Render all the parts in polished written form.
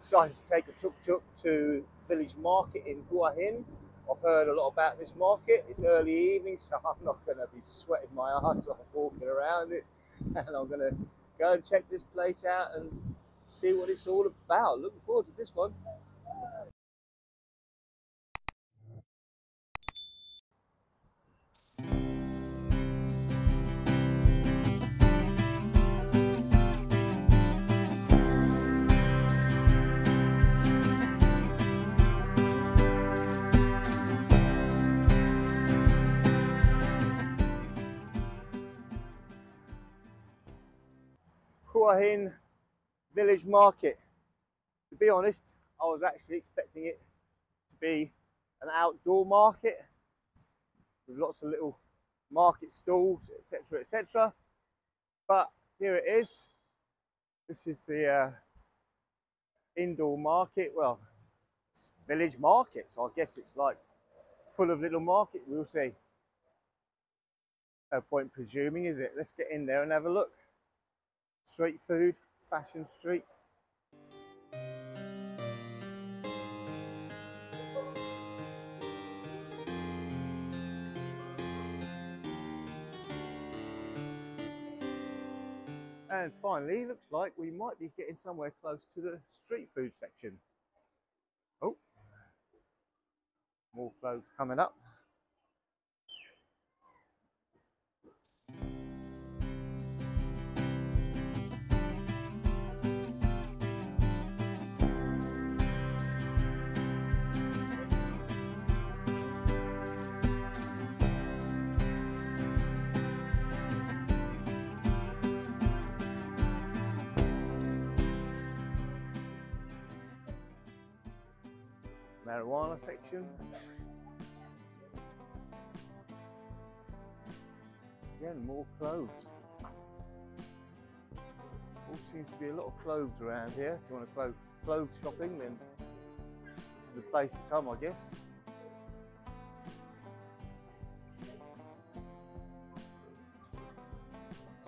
Decided to take a tuk-tuk to village market in Hua Hin. I've heard a lot about this market. It's early evening, so I'm not going to be sweating my ass off walking around it. And I'm going to go and check this place out and see what it's all about. Looking forward to this one. Hua Hin village market. To be honest, I was actually expecting it to be an outdoor market with lots of little market stalls, etc., etc. But here it is. This is the indoor market. Well, it's village market, so I guess it's like full of little market. We'll see. No point presuming, is it? Let's get in there and have a look. Street food, fashion street. And finally, looks like we might be getting somewhere close to the street food section. Oh, more clothes coming up. Marijuana section. Again, more clothes. All seems to be a lot of clothes around here. If you want to go clothes shopping, then this is the place to come, I guess.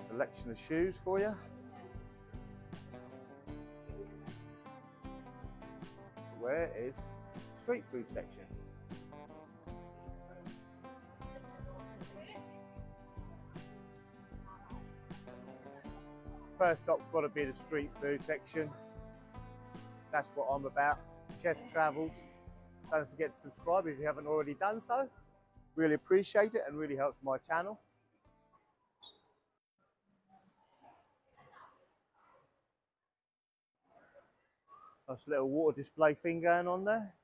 Selection of shoes for you. Where is street food section? First stop's got to be the street food section. That's what I'm about. Chefstravels. Don't forget to subscribe if you haven't already done so. Really appreciate it and really helps my channel. Nice little water display thing going on there.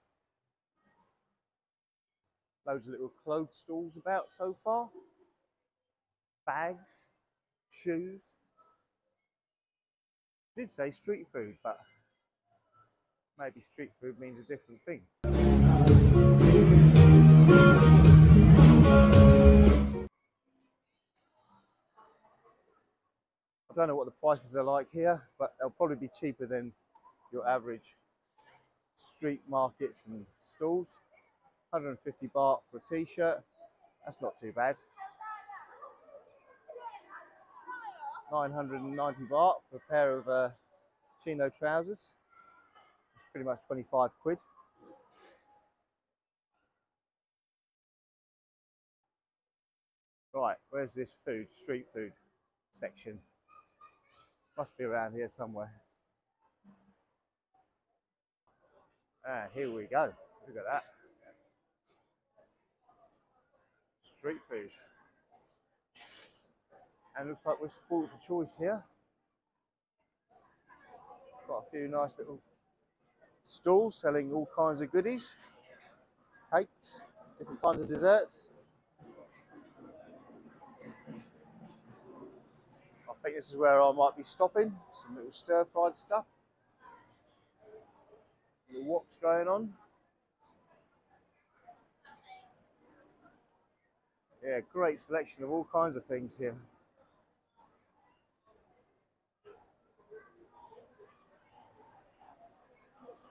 Loads of little clothes stalls about so far. Bags, shoes. I did say street food, but maybe street food means a different thing. I don't know what the prices are like here, but they'll probably be cheaper than your average street markets and stalls. 150 baht for a t-shirt, that's not too bad. 990 baht for a pair of chino trousers, it's pretty much 25 quid. Right, where's this food, street food section? Must be around here somewhere. Ah, here we go, look at that. Street food, and looks like we're spoiled for choice here. Got a few nice little stalls selling all kinds of goodies, cakes, different kinds of desserts. I think this is where I might be stopping. Some little stir-fried stuff, little woks going on. Yeah, great selection of all kinds of things here.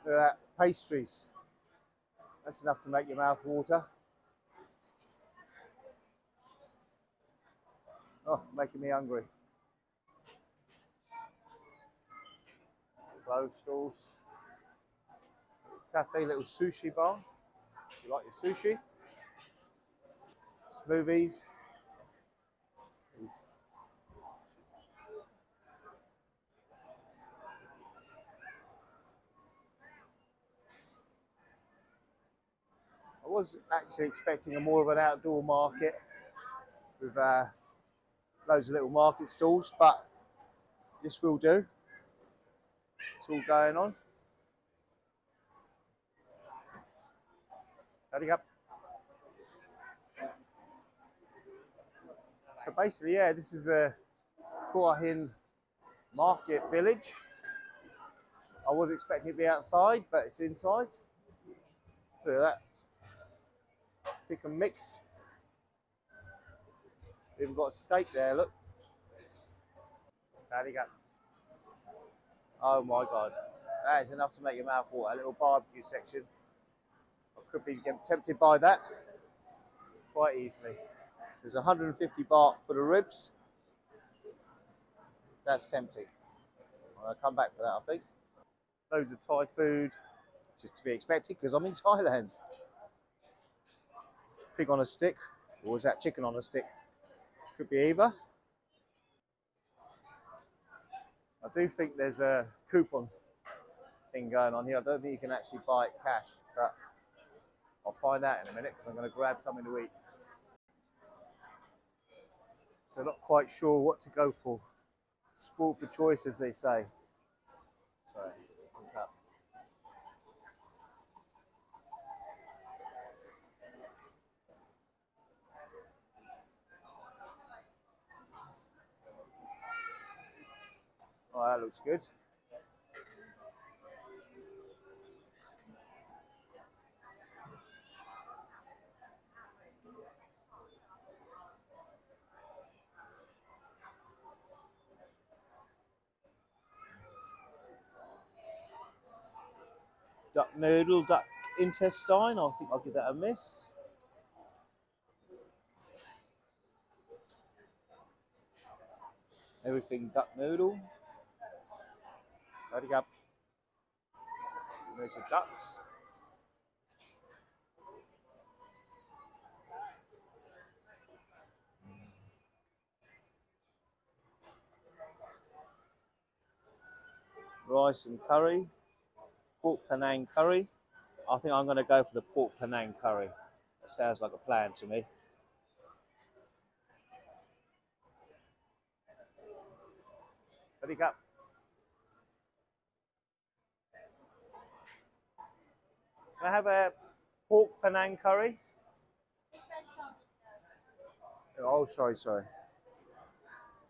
Look at that, pastries. That's enough to make your mouth water. Oh, making me hungry. Clothes stalls. cafe little sushi bar. If you like your sushi, smoothies. I was actually expecting a more of an outdoor market with loads of little market stalls, but this will do. It's all going on. Hurry up. So basically, yeah, this is the Hua Hin market village. I was expecting it to be outside, but it's inside. Look at that. Pick and mix. We've got a steak there, look. There you go. Oh my God. That is enough to make your mouth water. A little barbecue section. I could be tempted by that quite easily. There's 150 baht for the ribs. That's tempting. I'll come back for that, I think. Loads of Thai food, which is to be expected because I'm in Thailand. Pig on a stick, or was that chicken on a stick? Could be either. I do think there's a coupon thing going on here. I don't think you can actually buy it cash, but I'll find out in a minute because I'm going to grab something to eat. So not quite sure what to go for. Sport for choice, as they say. Sorry. Oh, that looks good. Duck noodle, duck intestine. I think I'll give that a miss. Everything duck noodle. Ready up. There's the ducks. Rice and curry. Pork Penang curry. I think I'm going to go for the pork Penang curry. That sounds like a plan to me. Ready up. Can I have a pork Penang curry? Oh, sorry.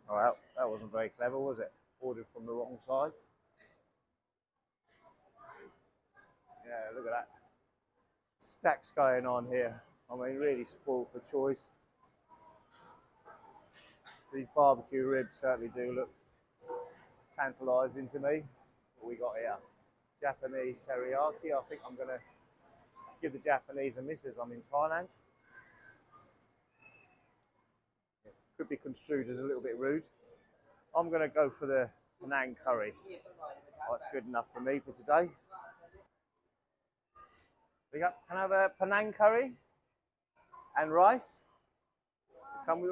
Oh, that wasn't very clever, was it? Ordered from the wrong side. Yeah, look at that. Stacks going on here. I mean, really spoiled for choice. These barbecue ribs certainly do look tantalising to me. What we got here? Japanese teriyaki. I think I'm going to give the Japanese a miss as I'm in Thailand. It could be construed as a little bit rude. I'm going to go for the Penang curry. Oh, that's good enough for me for today. Can I have a Penang curry and rice? Come with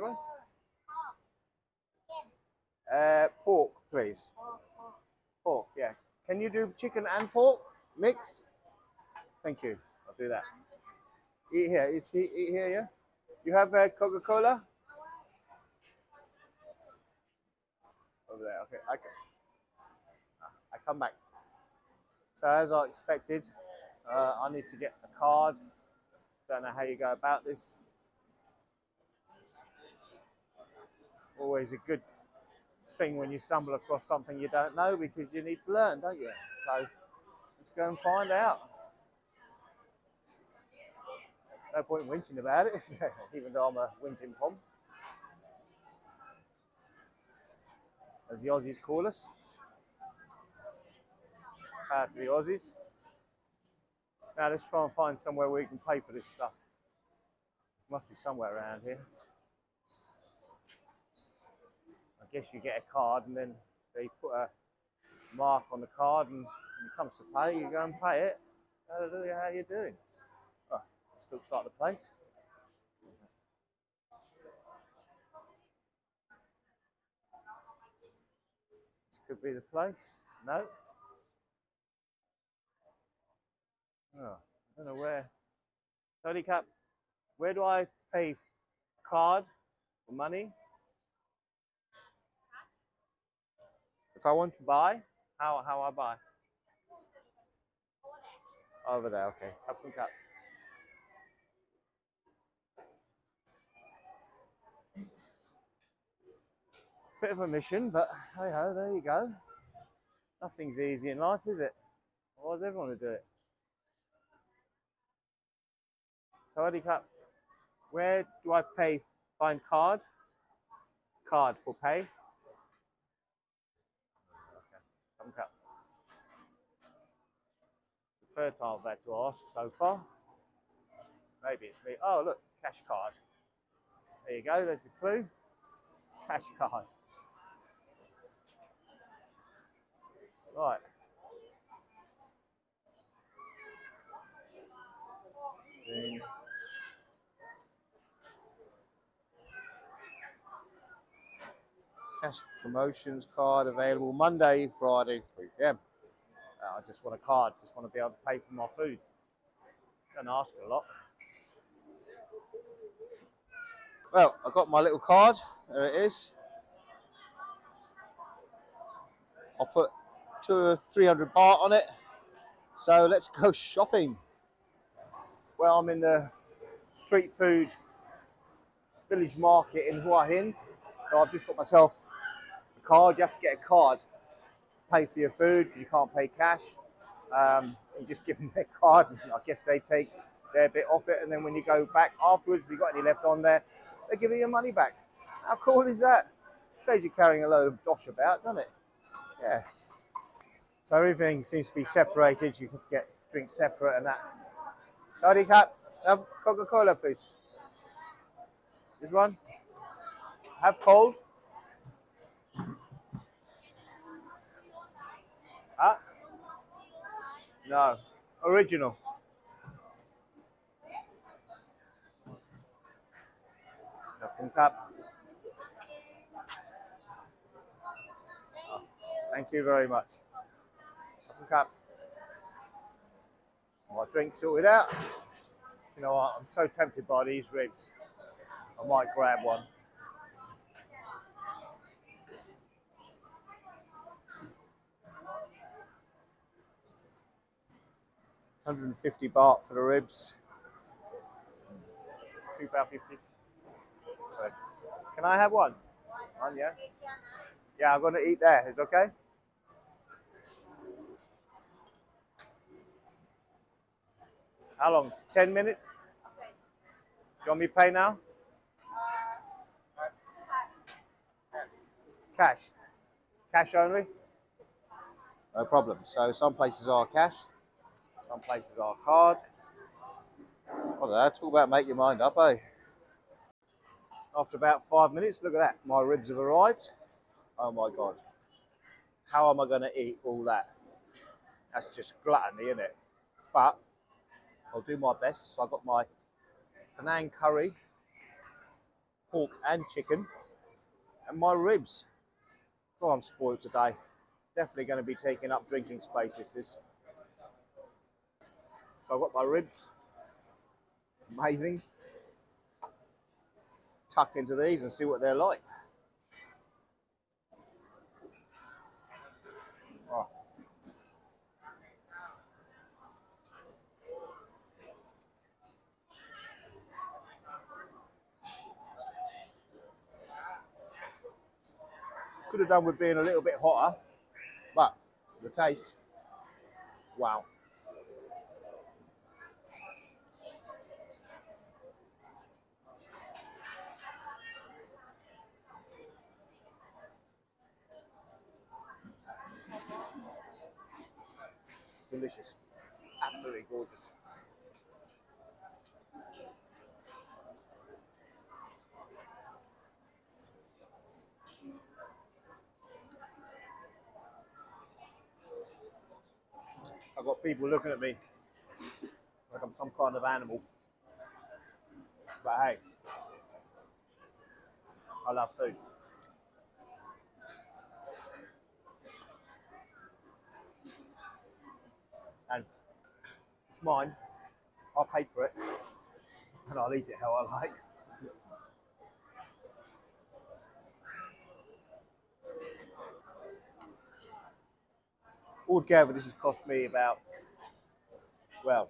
rice? Pork, please. Pork, yeah. Can you do chicken and pork mix? Thank you. I'll do that. Eat here. Eat here, yeah? You have a Coca-Cola? Over there, okay. I come back. So as I expected, I need to get a card. Don't know how you go about this. Always a good thing when you stumble across something you don't know, because you need to learn, don't you? So let's go and find out. No point in whinging about it, even though I'm a whinging pom, as the Aussies call us. Power to the Aussies. Now let's try and find somewhere where we can pay for this stuff. Must be somewhere around here. I guess you get a card and then they put a mark on the card, and when it comes to pay, you go and pay it. Hallelujah, how are you doing? Oh, this looks like the place. This could be the place. No. Oh, I don't know where. Tony Cap, where do I pay? Card or money? If I want to buy, how I buy? Over there, okay. Cup and cup. Bit of a mission, but hey ho, there you go. Nothing's easy in life, is it? Why does everyone want to do it? So, Sawadee Cup, where do I pay? Find card? Card for pay. Okay, cup. Third time I've had to ask so far. Maybe it's me. Oh, look, cash card. There you go, there's the clue. Cash card. Right. Ding. Cash promotions card available Monday, Friday, 3 PM. I just want a card, just want to be able to pay for my food. Don't ask a lot. Well, I got my little card, there it is. I'll put 200 or 300 baht on it. So let's go shopping. Well, I'm in the street food village market in Hua Hin. So I've just got myself a card. You have to get a card. Pay for your food because you can't pay cash. You just give them their card, and I guess they take their bit off it. And then when you go back afterwards, if you've got any left on there, they give you your money back. How cool is that? Saves you carrying a load of dosh about, doesn't it? Yeah. So everything seems to be separated. You can get drinks separate and that. Sawadee Cup, have Coca-Cola, please. This one. Have cold. Huh? No. Original. Cup and cup. Oh, thank you very much. Cup and cup. My drink sorted out. You know what? I'm so tempted by these ribs. I might grab one. $150 baht for the ribs. It's £2.50. Can I have one? One, yeah? Yeah, I'm going to eat there. Is it okay? How long? 10 minutes? Okay. Do you want me to pay now? Cash. Cash only? No problem. So some places are cash. Some places are card. I don't know, talk about make your mind up, eh? After about 5 minutes, look at that. My ribs have arrived. Oh my God. How am I going to eat all that? That's just gluttony, isn't it? But I'll do my best. So I've got my Penang curry, pork and chicken, and my ribs. Oh, I'm spoiled today. Definitely going to be taking up drinking space, this is. So I've got my ribs, amazing. Tuck into these and see what they're like. Oh. Could have done with being a little bit hotter, but the taste, wow. Delicious, absolutely gorgeous. I've got people looking at me like I'm some kind of animal. But hey, I love food. And it's mine. I paid for it. And I'll eat it how I like. Altogether, this has cost me about, well,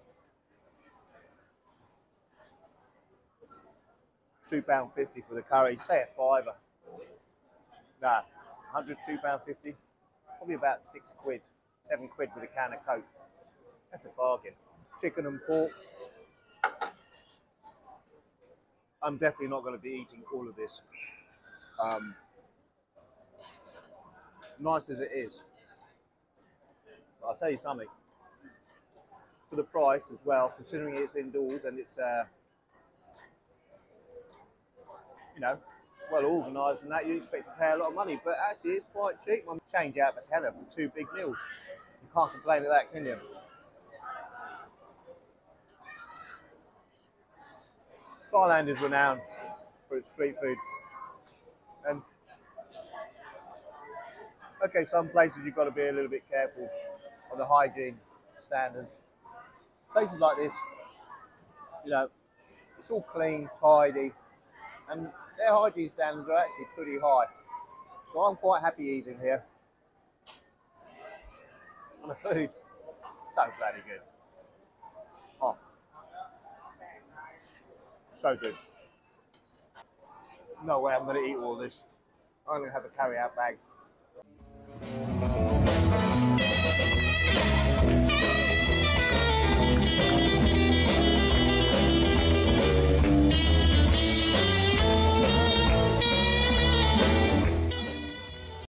£2.50 for the curry, say a fiver. Nah, £102.50, probably about 6 quid, 7 quid with a can of Coke. That's a bargain. Chicken and pork. I'm definitely not going to be eating all of this. Nice as it is. I'll tell you something, for the price as well, considering it's indoors and it's, you know, well organised and that, you expect to pay a lot of money, but actually it's quite cheap. I'm change out of a tenner for 2 big meals. You can't complain of that, can you? Thailand is renowned for its street food. And, okay, some places you've got to be a little bit careful on the hygiene standards. Places like this, you know, it's all clean, tidy, and their hygiene standards are actually pretty high. So I'm quite happy eating here. And the food is so bloody good. Oh, so good. No way I'm going to eat all this. I'm going to have a carry-out bag.